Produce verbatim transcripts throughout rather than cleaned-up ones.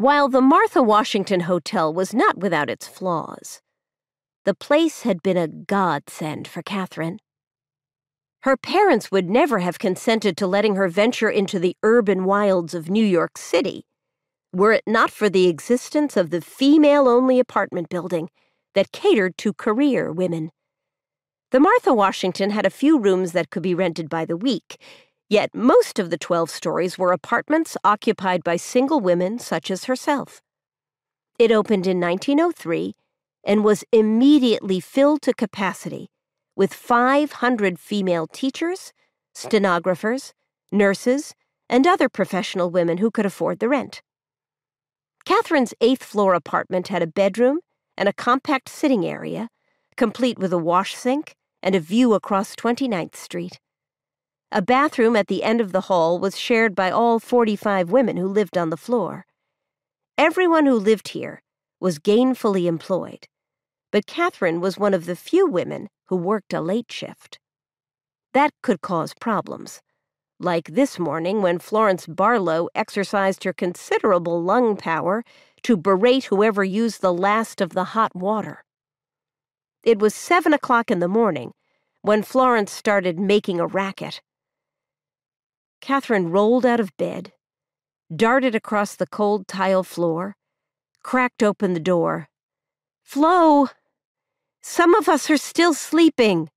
While the Martha Washington Hotel was not without its flaws, the place had been a godsend for Katherine. Her parents would never have consented to letting her venture into the urban wilds of New York City, were it not for the existence of the female-only apartment building that catered to career women. The Martha Washington had a few rooms that could be rented by the week, yet most of the twelve stories were apartments occupied by single women such as herself. It opened in nineteen oh three and was immediately filled to capacity, with five hundred female teachers, stenographers, nurses, and other professional women who could afford the rent. Katherine's eighth-floor apartment had a bedroom and a compact sitting area, complete with a wash sink and a view across twenty-ninth street. A bathroom at the end of the hall was shared by all forty-five women who lived on the floor. Everyone who lived here was gainfully employed, but Katherine was one of the few women who worked a late shift. That could cause problems, like this morning when Florence Barlow exercised her considerable lung power to berate whoever used the last of the hot water. It was seven o'clock in the morning when Florence started making a racket. Katherine rolled out of bed, darted across the cold tile floor, cracked open the door. "Flo, some of us are still sleeping."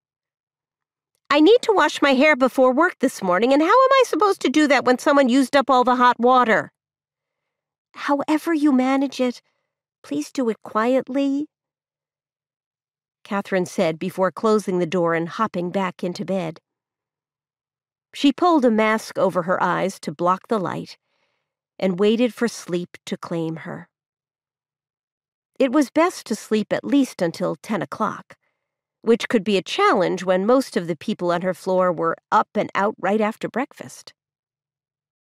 "I need to wash my hair before work this morning, and how am I supposed to do that when someone used up all the hot water?" "However you manage it, please do it quietly," Katherine said before closing the door and hopping back into bed. She pulled a mask over her eyes to block the light and waited for sleep to claim her. It was best to sleep at least until ten o'clock, which could be a challenge when most of the people on her floor were up and out right after breakfast.